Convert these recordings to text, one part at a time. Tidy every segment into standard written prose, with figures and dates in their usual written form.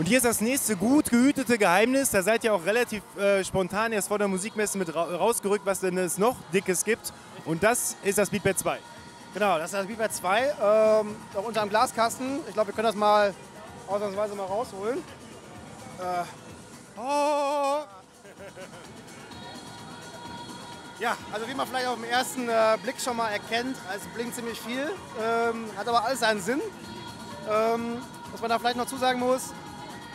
Und hier ist das nächste gut gehütete Geheimnis. Da seid ihr auch relativ spontan erst vor der Musikmesse mit rausgerückt, was denn es noch Dickes gibt. Und das ist das Beatpad 2. Genau, das ist das Beatpad 2. Auch unter dem Glaskasten. Ich glaube, wir können das mal ausnahmsweise mal rausholen. Ja, also wie man vielleicht auf den ersten Blick schon mal erkennt, es blinkt ziemlich viel, hat aber alles einen Sinn. Was man da vielleicht noch zusagen muss,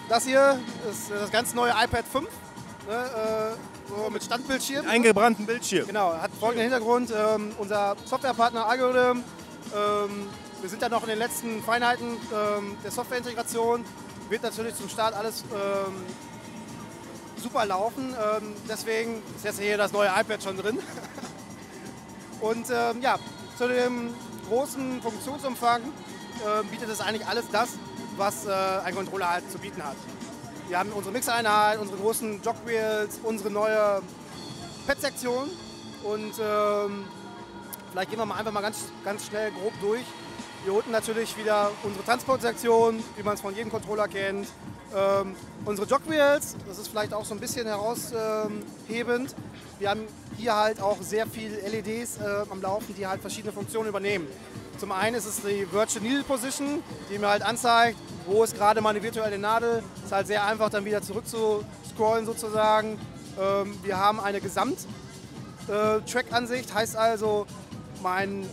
das hier ist das ganz neue iPad 5, ne, so mit Standbildschirm. Eingebrannten Bildschirm. Genau, hat folgenden Hintergrund, unser Softwarepartner Algorithm, wir sind da noch in den letzten Feinheiten der Softwareintegration, wird natürlich zum Start alles super laufen, deswegen ist jetzt hier das neue iPad schon drin. Und ja, zu dem großen Funktionsumfang bietet es eigentlich alles das, was ein Controller halt zu bieten hat. Wir haben unsere Mixeinheit, unsere großen Jogwheels, unsere neue Pad-Sektion und vielleicht gehen wir mal einfach mal ganz schnell grob durch. Hier unten natürlich wieder unsere Transportsektion, wie man es von jedem Controller kennt. Unsere Jogwheels, das ist vielleicht auch so ein bisschen heraushebend. Wir haben hier halt auch sehr viele LEDs am Laufen, die halt verschiedene Funktionen übernehmen. Zum einen ist es die Virtual Needle Position, die mir halt anzeigt, wo ist gerade meine virtuelle Nadel. Ist halt sehr einfach dann wieder zurück zu scrollen sozusagen. Wir haben eine Gesamt-Track-Ansicht, heißt also, mein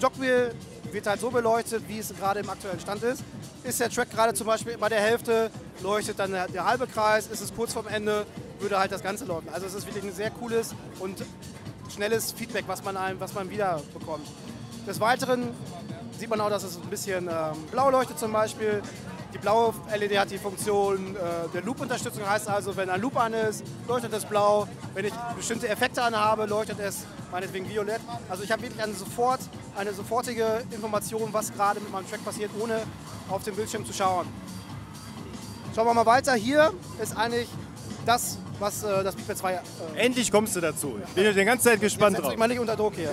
Jogwheel wird halt so beleuchtet, wie es gerade im aktuellen Stand ist. Ist der Track gerade zum Beispiel bei der Hälfte, leuchtet dann der halbe Kreis, ist es kurz vorm Ende, würde halt das Ganze laufen. Also es ist wirklich ein sehr cooles und schnelles Feedback, was man wieder bekommt. Des Weiteren sieht man auch, dass es ein bisschen blau leuchtet zum Beispiel. Die blaue LED hat die Funktion der Loop-Unterstützung, heißt also, wenn ein Loop an ist, leuchtet es blau. Wenn ich bestimmte Effekte an habe, leuchtet es meinetwegen violett. Also ich habe wirklich eine sofortige Information, was gerade mit meinem Track passiert, ohne auf den Bildschirm zu schauen. Schauen wir mal weiter. Hier ist eigentlich das, was das Beatpad 2... Endlich kommst du dazu. Ich bin ja die ganze Zeit gespannt drauf. Setz dich mal nicht unter Druck hier.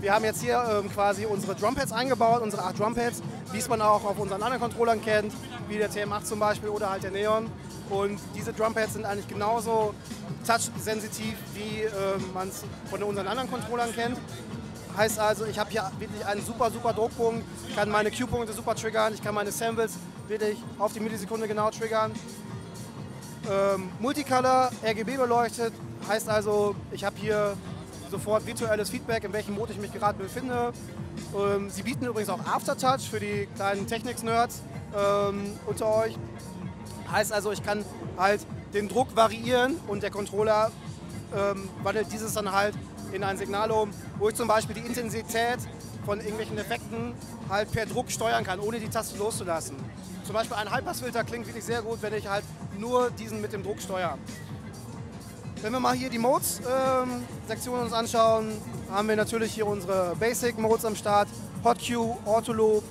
Wir haben jetzt hier quasi unsere Drumpads eingebaut, unsere 8 Drumpads, wie es man auch auf unseren anderen Controllern kennt, wie der TM8 zum Beispiel oder halt der Neon. Und diese Drumpads sind eigentlich genauso touch-sensitiv, wie man es von unseren anderen Controllern kennt. Heißt also, ich habe hier wirklich einen super Druckpunkt, kann meine Cue-Punkte super triggern, ich kann meine Samples wirklich auf die Millisekunde genau triggern. Multicolor, RGB beleuchtet, heißt also, ich habe hier sofort virtuelles Feedback, in welchem Mode ich mich gerade befinde. Sie bieten übrigens auch Aftertouch für die kleinen Technik-Nerds unter euch. Heißt also, ich kann halt den Druck variieren und der Controller wandelt dieses dann halt in ein Signal um, wo ich zum Beispiel die Intensität von irgendwelchen Effekten halt per Druck steuern kann, ohne die Taste loszulassen. Zum Beispiel ein Highpassfilter klingt wirklich sehr gut, wenn ich halt nur diesen mit dem Druck steuere. Wenn wir mal hier die Modes-Sektion uns anschauen, haben wir natürlich hier unsere Basic-Modes am Start. Hot Cue, Auto Loop,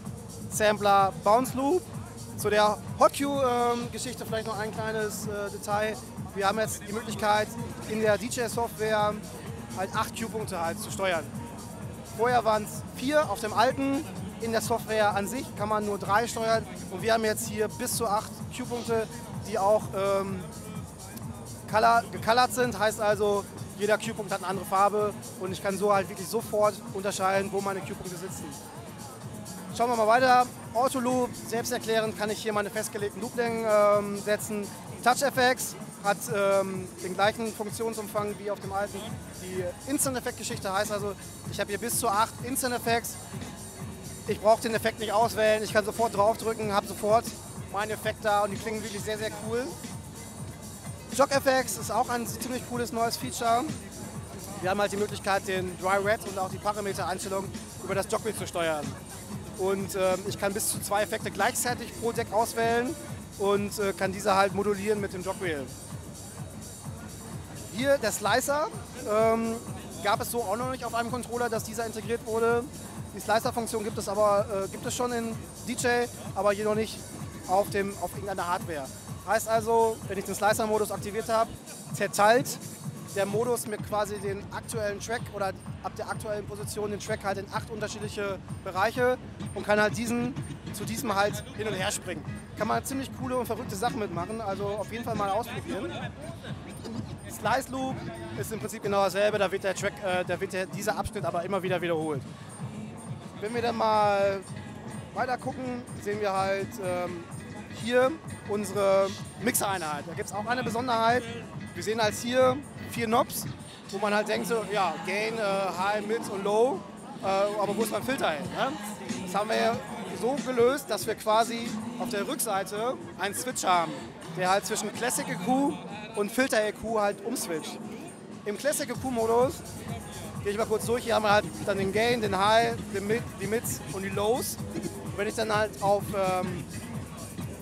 Sampler, Bounce Loop. Zu der Hot Cue-Geschichte vielleicht noch ein kleines Detail. Wir haben jetzt die Möglichkeit, in der DJ-Software halt 8 Cue-Punkte halt zu steuern. Vorher waren es 4 auf dem alten. In der Software an sich kann man nur 3 steuern. Und wir haben jetzt hier bis zu 8 Cue-Punkte, die auch... gecolored sind, heißt also, jeder Cue-Punkt hat eine andere Farbe und ich kann so halt wirklich sofort unterscheiden, wo meine Cue-Punkte sitzen. Schauen wir mal weiter. Auto-Loop, selbsterklärend kann ich hier meine festgelegten Loop-Längen setzen. Touch-FX hat den gleichen Funktionsumfang wie auf dem alten. Die Instant-Effekt-Geschichte heißt also, ich habe hier bis zu 8 Instant-Effects. Ich brauche den Effekt nicht auswählen, ich kann sofort draufdrücken, habe sofort meinen Effekt da und die klingen wirklich sehr cool. Jog-FX ist auch ein ziemlich cooles neues Feature. Wir haben halt die Möglichkeit, den Dry-Red und auch die Parameter-Einstellung über das Jogwheel zu steuern. Und ich kann bis zu 2 Effekte gleichzeitig pro Deck auswählen und kann diese halt modulieren mit dem Jogwheel. Hier der Slicer. Gab es so auch noch nicht auf einem Controller, dass dieser integriert wurde. Die Slicer-Funktion gibt es aber schon in DJ, aber jedoch nicht auf irgendeiner Hardware. Heißt also, wenn ich den Slicer-Modus aktiviert habe, zerteilt der Modus mir quasi den aktuellen Track oder ab der aktuellen Position den Track halt in 8 unterschiedliche Bereiche und kann halt diesen zu diesem halt hin und her springen. Kann man ziemlich coole und verrückte Sachen mitmachen, also auf jeden Fall mal ausprobieren. Slice Loop ist im Prinzip genau dasselbe, da wird der Track, dieser Abschnitt aber immer wieder wiederholt. Wenn wir dann mal weiter gucken, sehen wir halt hier unsere Mixereinheit. Da gibt es auch eine Besonderheit. Wir sehen halt hier 4 Knobs, wo man halt denkt, so, ja, Gain, High, Mid und Low, aber wo ist mein Filter hin? Ne? Das haben wir so gelöst, dass wir quasi auf der Rückseite einen Switch haben, der halt zwischen Classic EQ und Filter EQ halt umswitcht. Im Classic EQ-Modus, gehe ich mal kurz durch, hier haben wir halt dann den Gain, den High, den Mid, die Mids und die Lows. Und wenn ich dann halt auf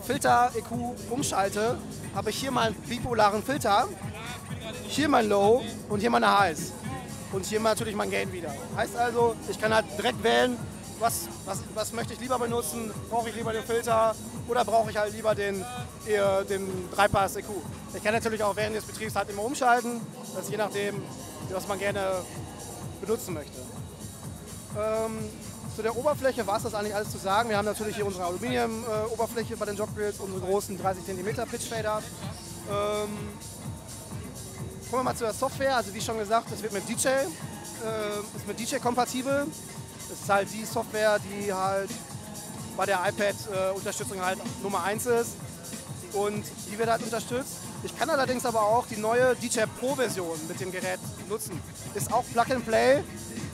Filter EQ umschalte, habe ich hier meinen bipolaren Filter, hier mein Low und hier meine Highs. Und hier natürlich mein Gain wieder. Heißt also, ich kann halt direkt wählen, was möchte ich lieber benutzen, brauche ich lieber den Filter oder brauche ich halt lieber den 3-Pass-EQ. Ich kann natürlich auch während des Betriebs halt immer umschalten, das ist je nachdem, was man gerne benutzen möchte. Zu der Oberfläche war es das eigentlich alles zu sagen. Wir haben natürlich hier unsere Aluminium-Oberfläche bei den Joggrills, unsere großen 30 cm Pitch-Fader. Kommen wir mal zu der Software. Also wie schon gesagt, es wird mit DJ, ist mit DJ kompatibel. Es ist halt die Software, die halt bei der iPad-Unterstützung halt Nummer 1 ist und die wird halt unterstützt. Ich kann allerdings aber auch die neue DJ-Pro-Version mit dem Gerät nutzen. Ist auch Plug-and-Play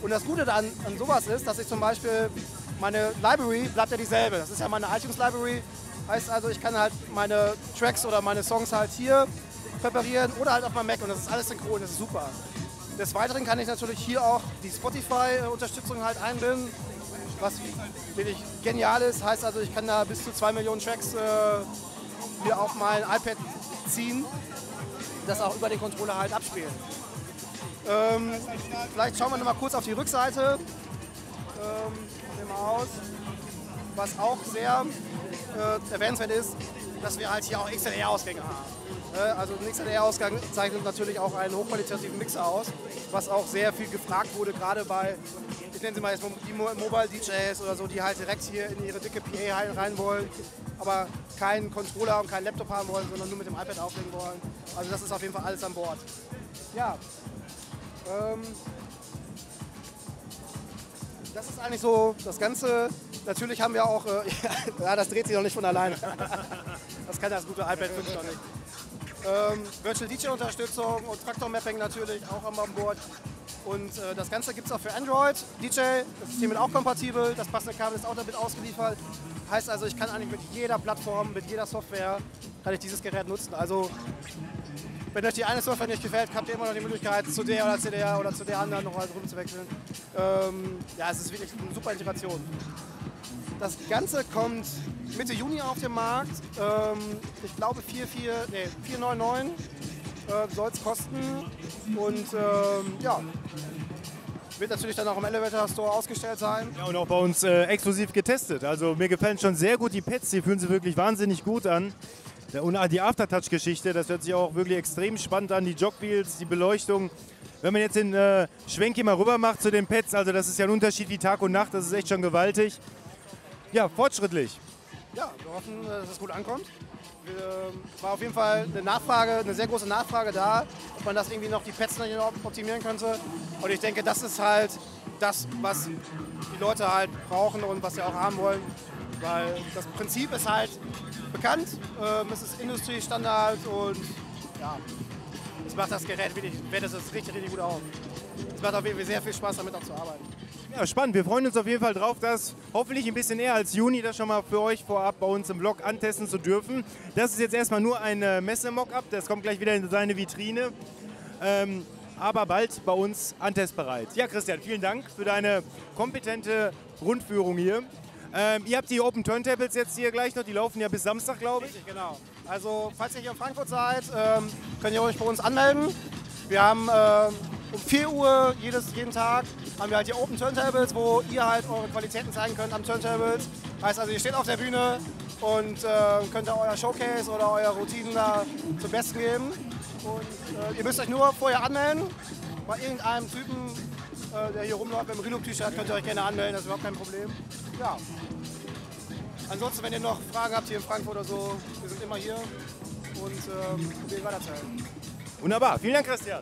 und das Gute an sowas ist, dass ich zum Beispiel, meine Library bleibt ja dieselbe. Das ist ja meine iTunes-Library. Heißt also, ich kann halt meine Tracks oder meine Songs halt hier präparieren oder halt auf meinem Mac und das ist alles synchron, das ist super. Des Weiteren kann ich natürlich hier auch die Spotify-Unterstützung halt einbinden, was wirklich genial ist. Heißt also, ich kann da bis zu 2 Millionen Tracks mir auf mein iPad ziehen, das auch über den Controller halt abspielen. Vielleicht schauen wir nochmal kurz auf die Rückseite. Nehmen wir aus. Was auch sehr erwähnenswert ist, dass wir halt hier auch XLR-Ausgänge haben. Also ein XLR-Ausgang zeichnet natürlich auch einen hochqualitativen Mixer aus, was auch sehr viel gefragt wurde, gerade bei, ich nenne sie mal jetzt die Mobile-DJs oder so, die halt direkt hier in ihre dicke PA rein wollen, aber keinen Controller und keinen Laptop haben wollen, sondern nur mit dem iPad auflegen wollen. Also das ist auf jeden Fall alles an Bord. Ja, das ist eigentlich so das Ganze. Natürlich haben wir auch, ja, das dreht sich doch nicht von alleine. Das kann das gute iPad 5 doch nicht. Virtual DJ-Unterstützung und Traktor-Mapping natürlich auch am Board. Und das Ganze gibt es auch für Android. DJ ist hiermit auch kompatibel, das passende Kabel ist auch damit ausgeliefert. Heißt also, ich kann eigentlich mit jeder Plattform, mit jeder Software, kann ich dieses Gerät nutzen. Also, wenn euch die eine Software nicht gefällt, habt ihr immer noch die Möglichkeit, zu der oder zu der oder zu der anderen noch mal rumzuwechseln. Ja, es ist wirklich eine super Integration. Das Ganze kommt Mitte Juni auf den Markt. Ich glaube 4,99 soll es kosten. Und ja, wird natürlich dann auch im Elevator Store ausgestellt sein. Ja, und auch bei uns exklusiv getestet. Also mir gefallen schon sehr gut die Pads, die fühlen sich wirklich wahnsinnig gut an. Und die Aftertouch-Geschichte, das hört sich auch wirklich extrem spannend an. Die Jogwheels, die Beleuchtung. Wenn man jetzt den Schwenk hier mal rüber macht zu den Pads, also das ist ja ein Unterschied wie Tag und Nacht, das ist echt schon gewaltig. Ja, fortschrittlich. Ja, wir hoffen, dass es gut ankommt. Es war auf jeden Fall eine Nachfrage, eine sehr große Nachfrage da, ob man das irgendwie noch die Pads optimieren könnte. Und ich denke, das ist halt das, was die Leute halt brauchen und was sie auch haben wollen. Weil das Prinzip ist halt bekannt, es ist Industriestandard und ja, es macht das Gerät wirklich, wertet es richtig, richtig gut auf. Es macht auf jeden Fall sehr viel Spaß, damit auch zu arbeiten. Ja, spannend. Wir freuen uns auf jeden Fall drauf, das hoffentlich ein bisschen eher als Juni das schon mal für euch vorab bei uns im Blog antesten zu dürfen. Das ist jetzt erstmal nur ein Messe-Mockup, das kommt gleich wieder in seine Vitrine, aber bald bei uns antestbereit. Ja, Christian, vielen Dank für deine kompetente Rundführung hier. Ihr habt die Open Turntables jetzt hier gleich noch, die laufen ja bis Samstag, glaube ich. Richtig, genau. Also, falls ihr hier in Frankfurt seid, könnt ihr euch bei uns anmelden. Wir haben um 4 Uhr jeden Tag haben wir halt die Open Turntables, wo ihr halt eure Qualitäten zeigen könnt am Turntables. Heißt also, ihr steht auf der Bühne und könnt da euer Showcase oder eure Routinen da zum Besten geben. Und ihr müsst euch nur vorher anmelden, bei irgendeinem Typen, der hier rumläuft mit dem Reloop-T-Shirt, könnt ihr euch gerne anmelden, das ist überhaupt kein Problem. Ja. Ansonsten, wenn ihr noch Fragen habt hier in Frankfurt oder so, wir sind immer hier und wir weiterzahlen. Wunderbar, vielen Dank, Christian.